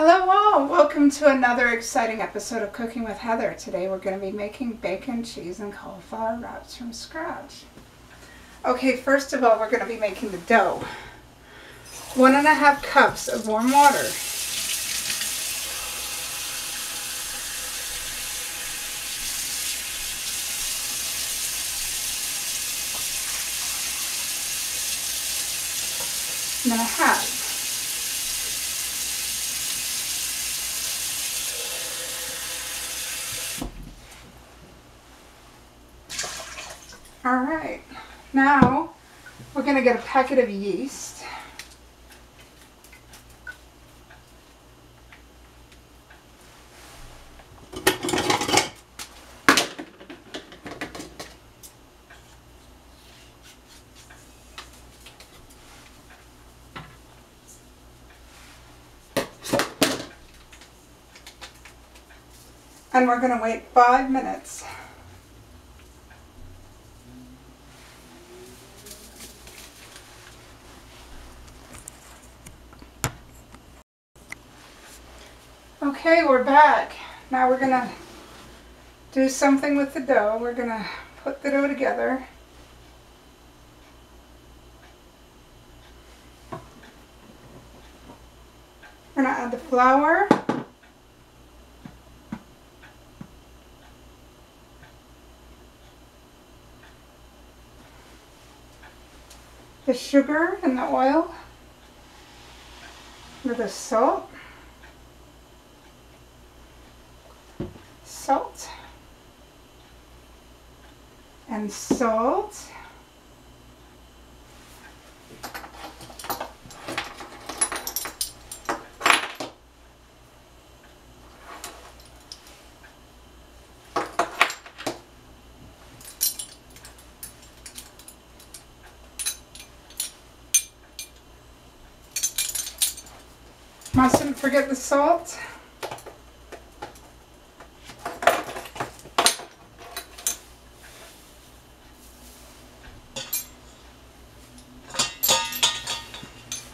Hello all! Welcome to another exciting episode of Cooking with Heather. Today we're going to be making bacon, cheese, and cauliflower wraps from scratch. Okay, first of all, we're going to be making the dough. 1.5 cups of warm water. 1.5. Alright, now we're going to get a packet of yeast. And we're going to wait 5 minutes. Okay, we're back. Now we're going to do something with the dough. We're going to put the dough together. We're going to add the flour. The sugar and the oil. A little salt. Salt and salt. Mustn't forget the salt.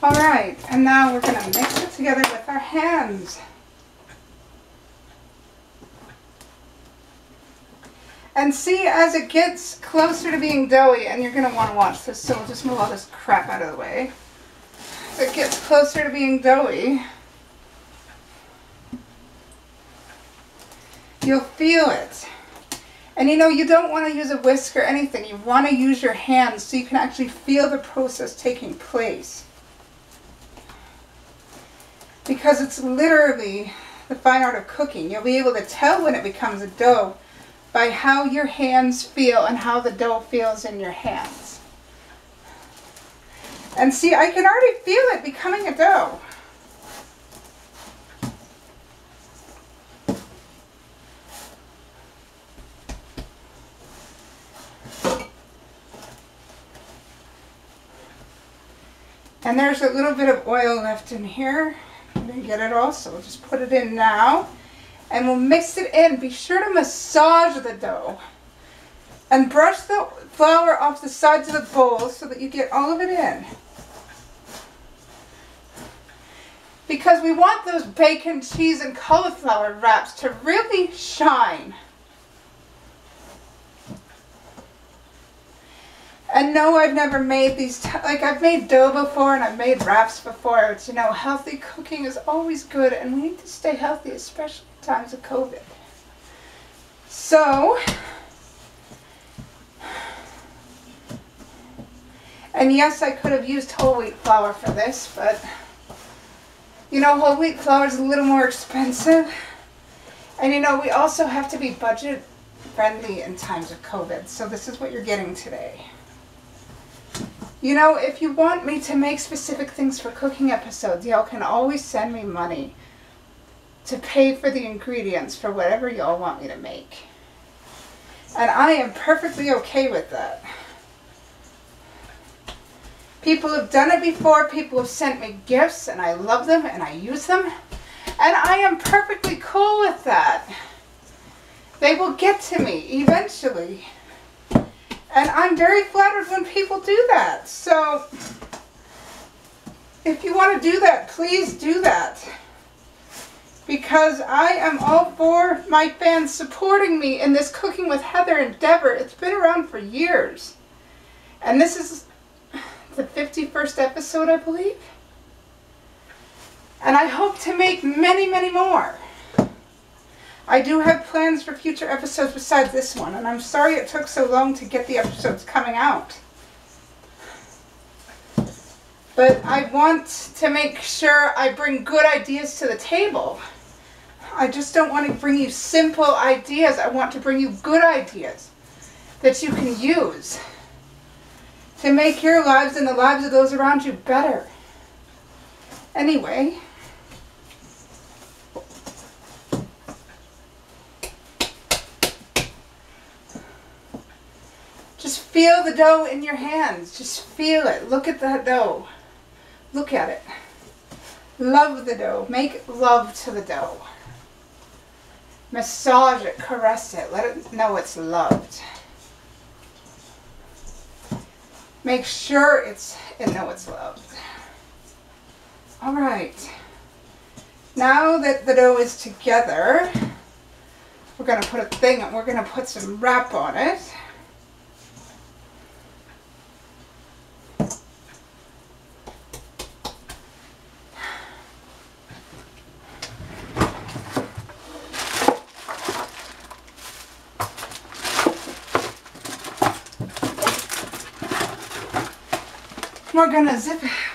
Alright, and now we're going to mix it together with our hands. And see, as it gets closer to being doughy, and you're going to want to watch this, so we'll just move all this crap out of the way. As it gets closer to being doughy, you'll feel it. And you know, you don't want to use a whisk or anything. You want to use your hands so you can actually feel the process taking place. Because it's literally the fine art of cooking. You'll be able to tell when it becomes a dough by how your hands feel and how the dough feels in your hands. And see, I can already feel it becoming a dough. And there's a little bit of oil left in here. Didn't get it all, so we'll just put it in now and we'll mix it in. Be sure to massage the dough and brush the flour off the sides of the bowl so that you get all of it in, because we want those bacon, cheese, and cauliflower wraps to really shine. And no, I've never made these, like I've made dough before and I've made wraps before, but you know, healthy cooking is always good and we need to stay healthy, especially in times of COVID. So, and yes, I could have used whole wheat flour for this, but you know, whole wheat flour is a little more expensive. And you know, we also have to be budget friendly in times of COVID, so this is what you're getting today. You know, if you want me to make specific things for cooking episodes, y'all can always send me money to pay for the ingredients for whatever y'all want me to make. And I am perfectly okay with that. People have done it before, people have sent me gifts, and I love them and I use them. And I am perfectly cool with that. They will get to me eventually. And I'm very flattered when people do that. So, if you want to do that, please do that. because I am all for my fans supporting me in this Cooking with Heather endeavor. It's been around for years. And this is the 51st episode, I believe. And I hope to make many, many more. I do have plans for future episodes besides this one, and I'm sorry it took so long to get the episodes coming out. But I want to make sure I bring good ideas to the table. I just don't want to bring you simple ideas. I want to bring you good ideas that you can use to make your lives and the lives of those around you better. Anyway, just feel the dough in your hands. Just feel it. Look at that dough. Look at it. Love the dough. Make love to the dough. Massage it. Caress it. Let it know it's loved. Make sure it knows it's loved. Alright, now that the dough is together, we're going to put a thing and we're going to put some wrap on it.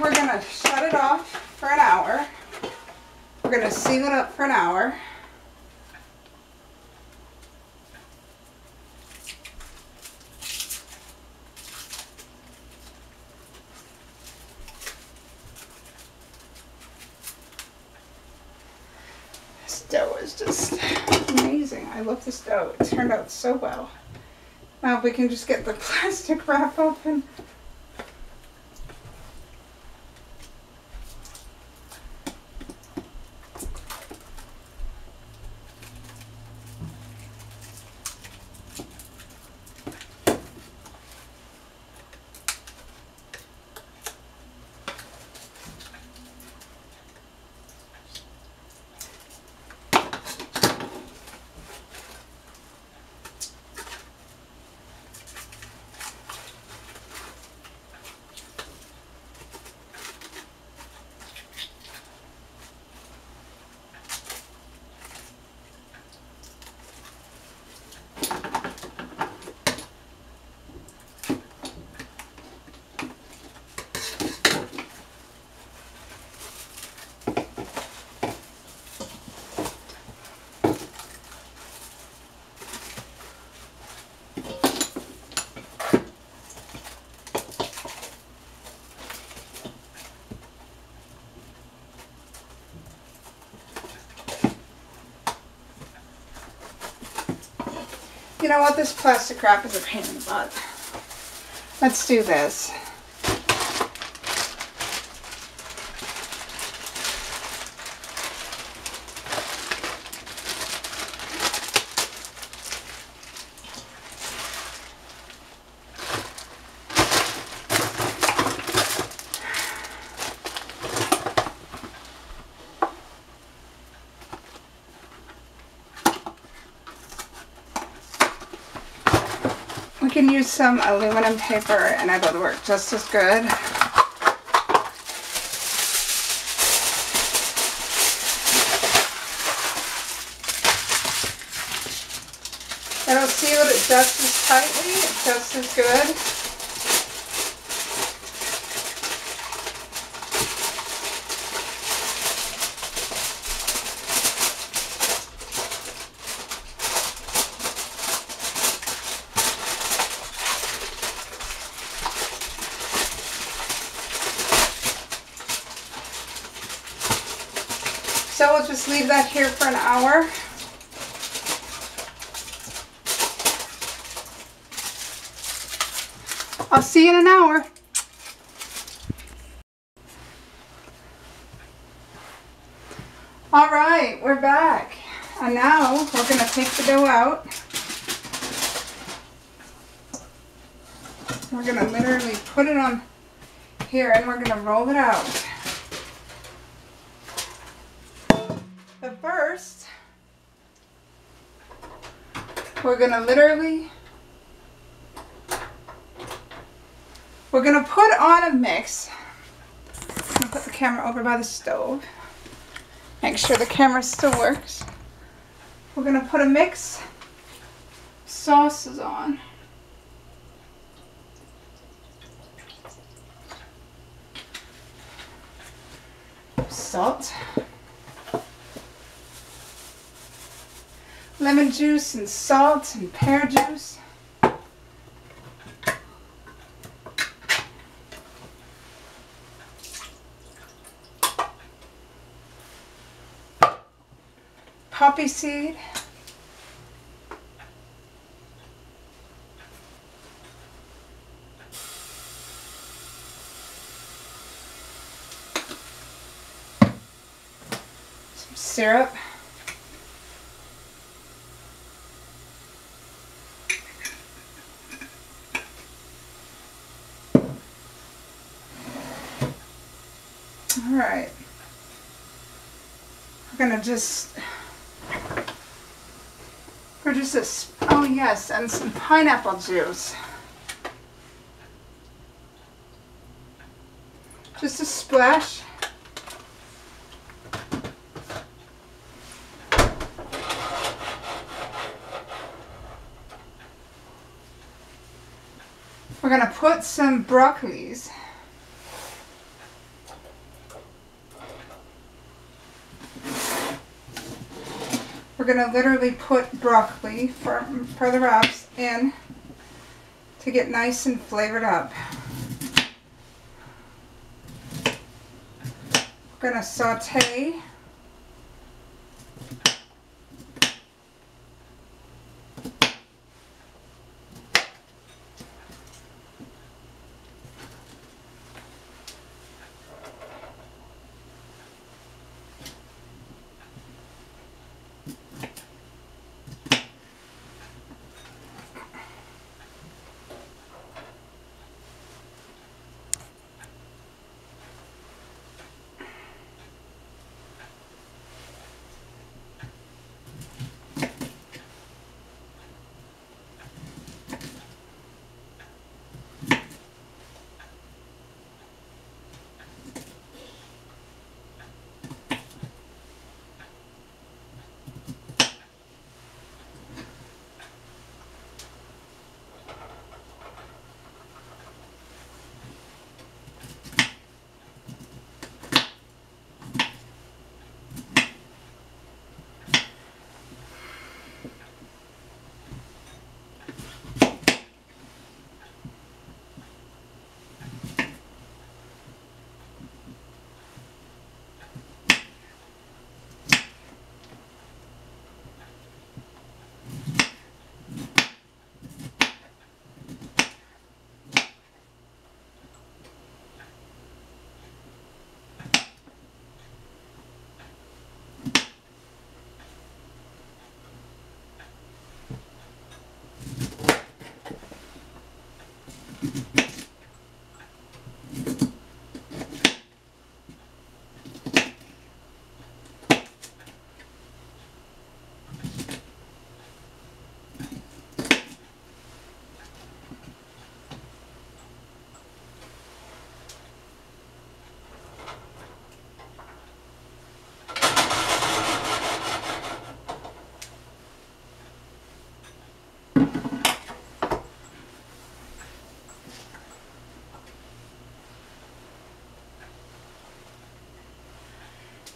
We're gonna shut it off for an hour. We're gonna seal it up for an hour. This dough is just amazing. I love this dough. It turned out so well. Now if we can just get the plastic wrap open. You know what, this plastic wrap is a pain in the butt. Let's do this. We can use some aluminum paper and that'll work just as good. It'll seal it just as tightly, just as good. So we'll just leave that here for an hour. I'll see you in an hour. All right, we're back. And now we're gonna take the dough out. We're gonna literally put it on here and we're gonna roll it out. But first We're gonna put on a mix. I'm gonna put the camera over by the stove. Make sure the camera still works. We're gonna put a mix of sauces on. Salt, lemon juice and salt and pear juice. Poppy seed. Some syrup. All right, oh yes, and some pineapple juice. Just a splash. We're gonna put some broccolis. We're going to literally put broccoli for the wraps in to get nice and flavored up. We're going to saute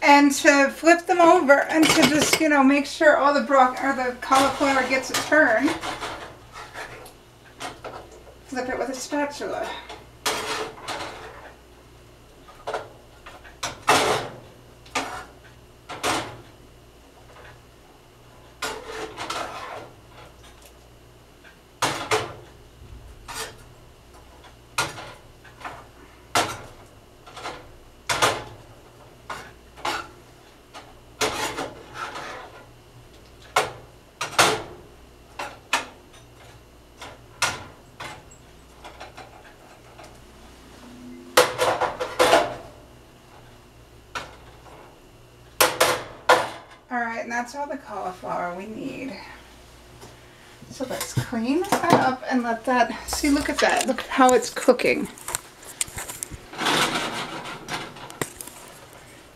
and to flip them over and to just, you know, make sure all the cauliflower gets a turn. Flip it with a spatula. Alright, and that's all the cauliflower we need. So let's clean that up and let that, see, look at that. Look at how it's cooking.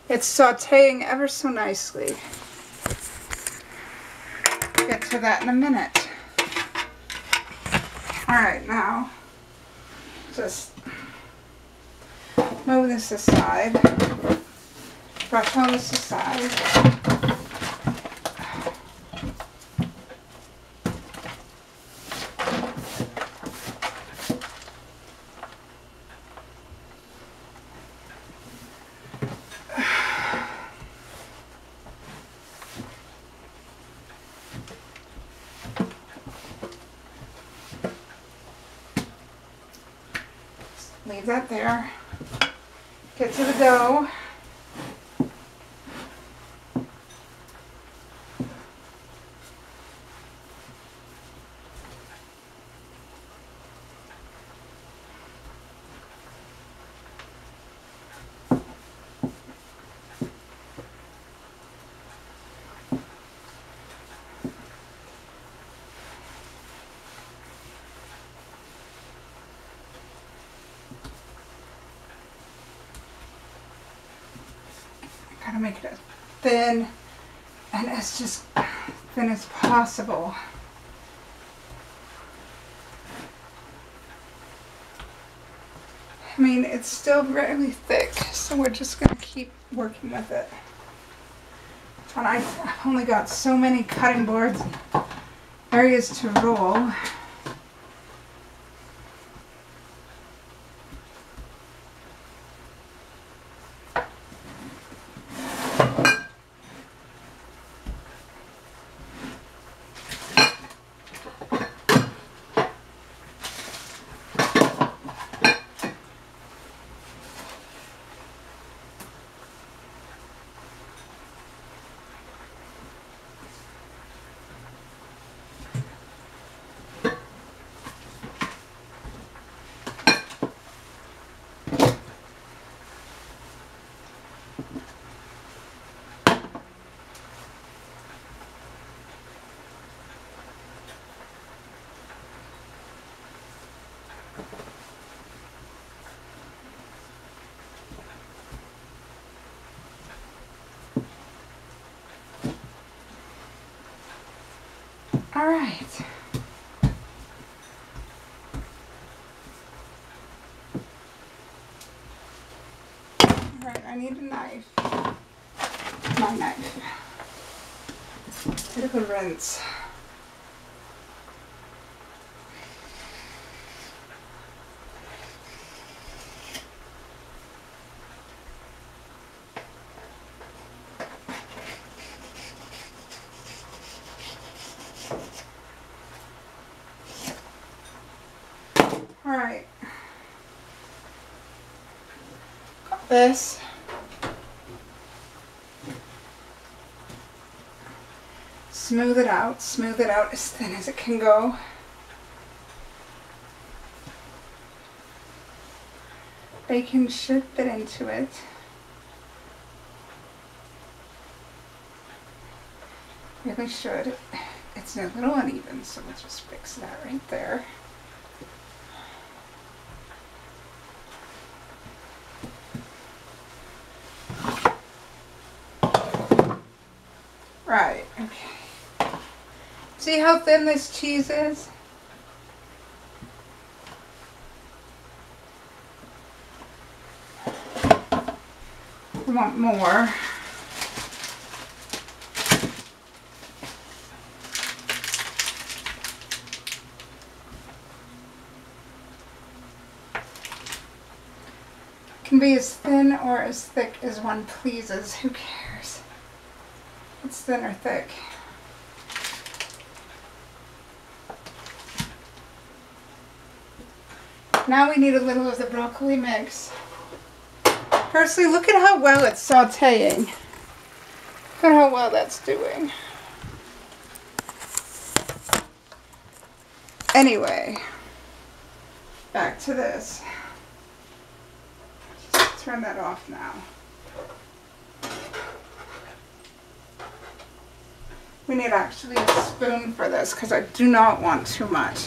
It's sauteing ever so nicely. We'll get to that in a minute. All right, now just move this aside, brush all this aside. Leave that there. Get to the dough. Gotta make it as thin and as just thin as possible. I mean, it's still really thick, so we're just gonna keep working with it. And I've only got so many cutting boards and areas to roll. All right. I need a knife. My knife. Bit of a rinse. All right, got this. Smooth it out as thin as it can go. Bacon should fit into it. Really should. It's a little uneven, so we'll just fix that right there. Right, okay. See how thin this cheese is? We want more. It can be as thin or as thick as one pleases, who cares? It's thin or thick. Now we need a little of the broccoli mix. Firstly, look at how well it's sauteing. Look at how well that's doing. Anyway, back to this. Just turn that off now. We need actually a spoon for this because I do not want too much.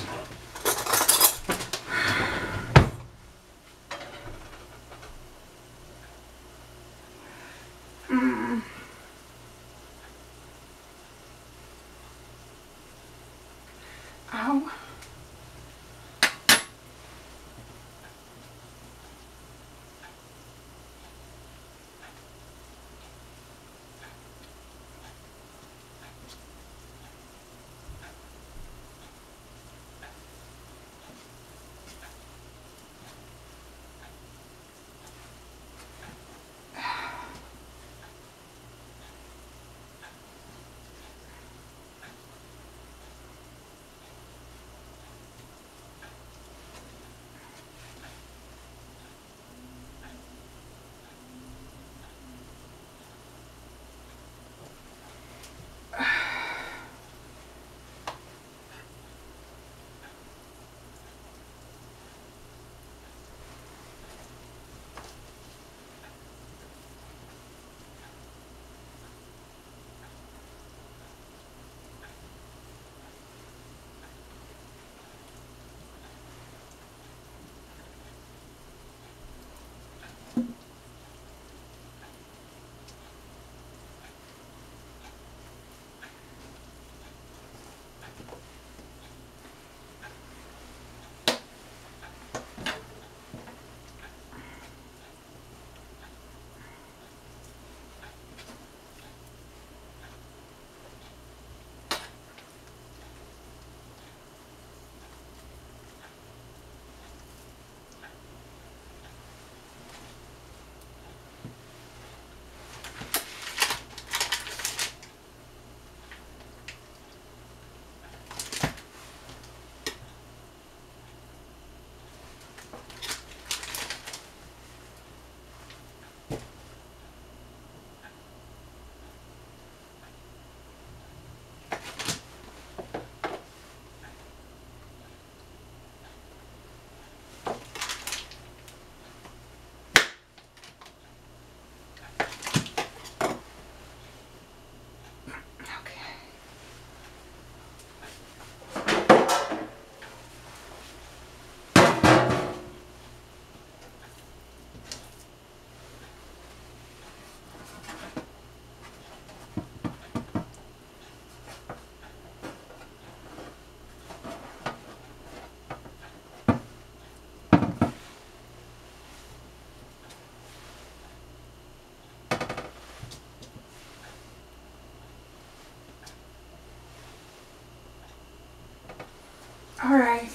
All right,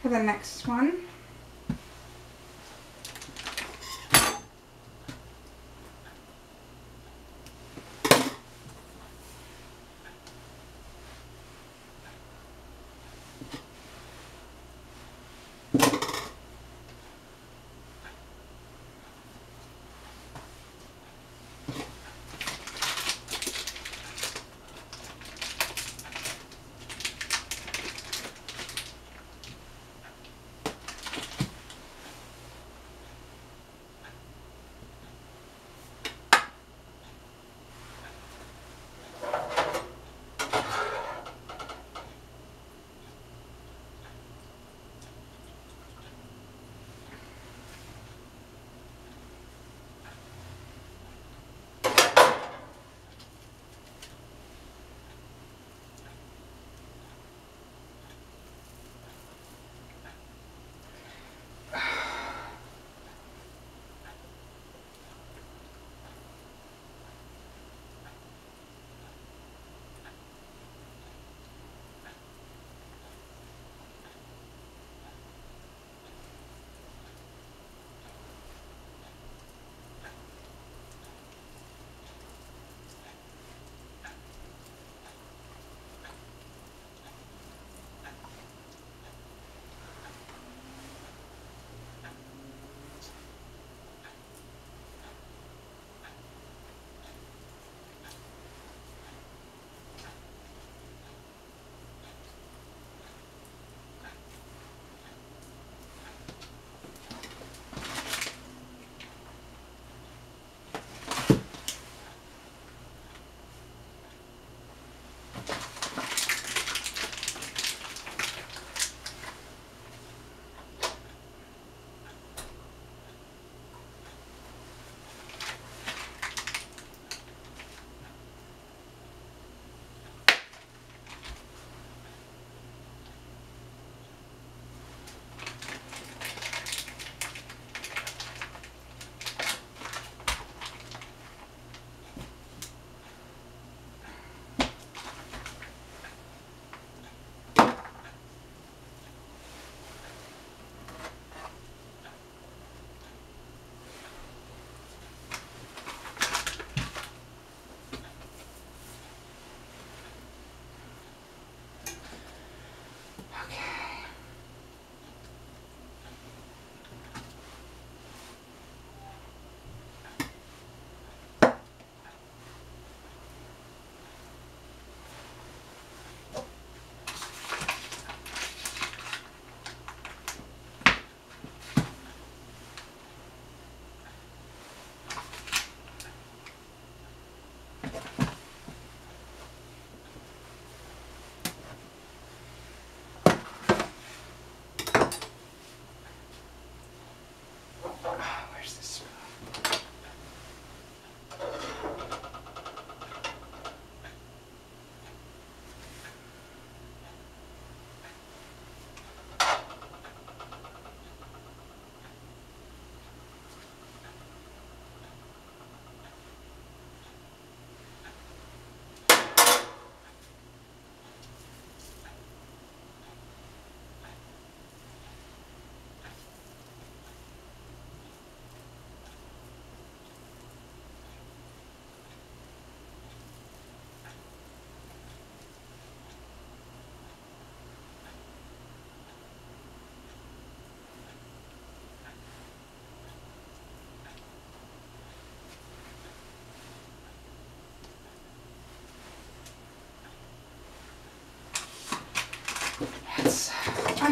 for the next one,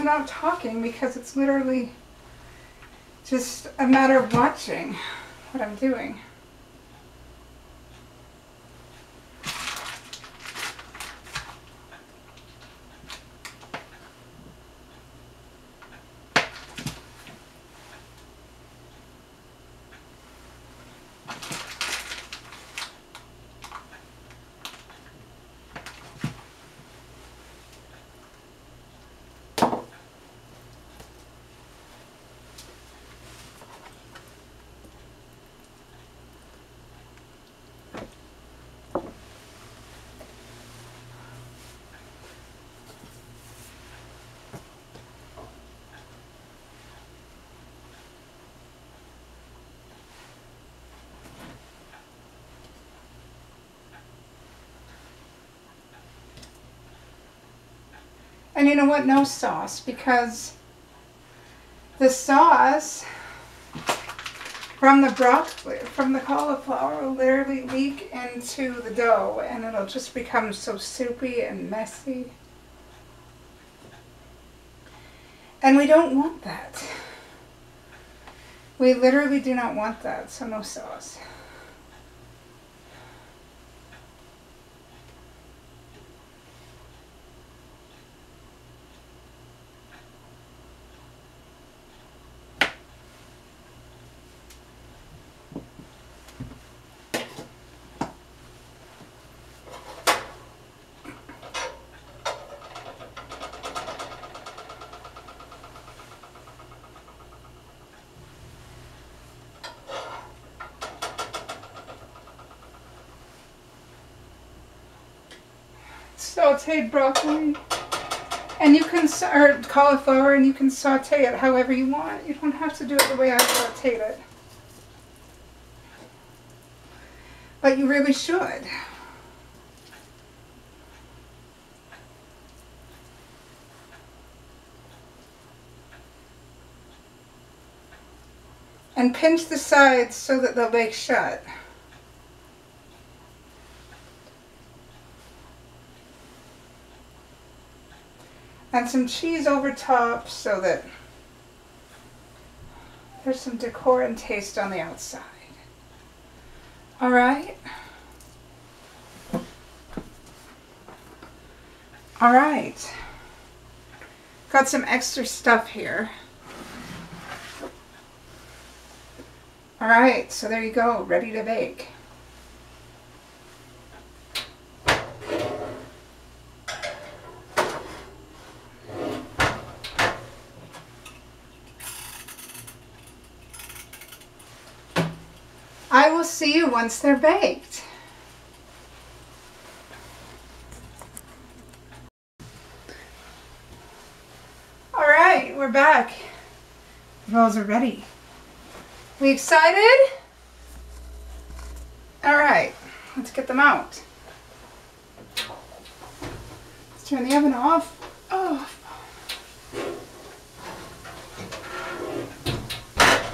I'm not talking because it's literally just a matter of watching what I'm doing. And you know what? No sauce, because the sauce from the broccoli, from the cauliflower, will literally leak into the dough, and it'll just become so soupy and messy. And we don't want that. We literally do not want that, so no sauce. Sauteed broccoli, and you can, or cauliflower, and you can saute it however you want. You don't have to do it the way I sauteed it, but you really should. And pinch the sides so that they'll bake shut. And some cheese over top so that there's some decor and taste on the outside. All right. All right. Got some extra stuff here. All right, so there you go, ready to bake. I will see you once they're baked. All right, we're back. The rolls are ready. We excited? All right, let's get them out. Let's turn the oven off. Oh.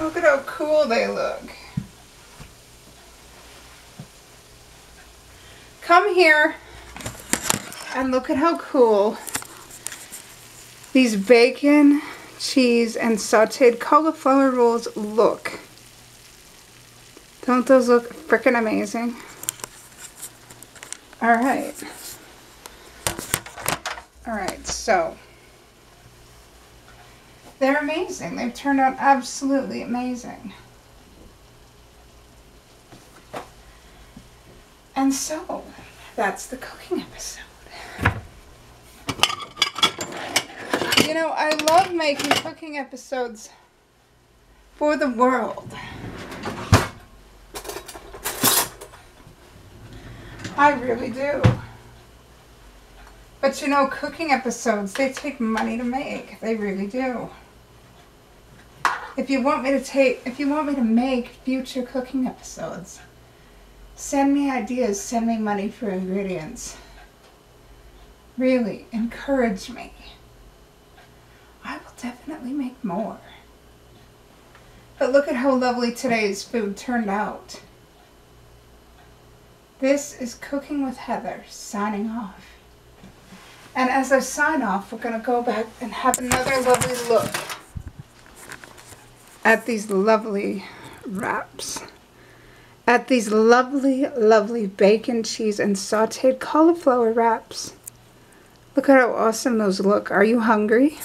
Look at how cool they look. Come here and look at how cool these bacon, cheese, and sauteed cauliflower rolls look. Don't those look frickin' amazing? Alright. Alright, so they're amazing. They've turned out absolutely amazing. And so, that's the cooking episode. You know, I love making cooking episodes for the world. I really do. But you know, cooking episodes, they take money to make. They really do. If you want me to make future cooking episodes, send me ideas, send me money for ingredients. Really, encourage me. I will definitely make more. But look at how lovely today's food turned out. This is Cooking with Heather, signing off. And as I sign off, we're going to go back and have another lovely look at these lovely wraps. At these lovely, lovely bacon, cheese, and sauteed cauliflower wraps. Look at how awesome those look. Are you hungry?